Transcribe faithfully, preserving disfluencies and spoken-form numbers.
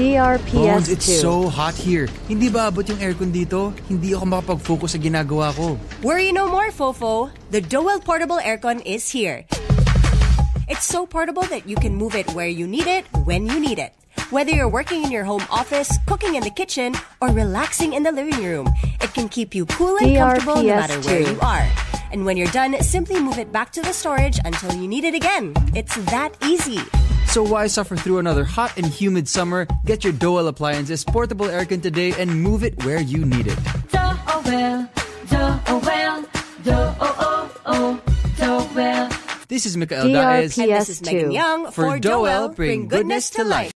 D R P S two. Bones, it's so hot here. Hindi ba abot yung aircon dito? Hindi ako makapag-focus sa ginagawa ko. Worry no more, Fofo. The Dowell portable aircon is here. It's so portable that you can move it where you need it, when you need it. Whether you're working in your home office, cooking in the kitchen, or relaxing in the living room, it can keep you cool and comfortable no matter where you are. And when you're done, simply move it back to the storage until you need it again. It's that easy. So why suffer through another hot and humid summer? Get your Dowell appliances portable aircon today and move it where you need it. Dowell, Dowell, Dowell, Dowell. This is Mikael Darez and this is Megan Young for Dowell. Bring goodness to life.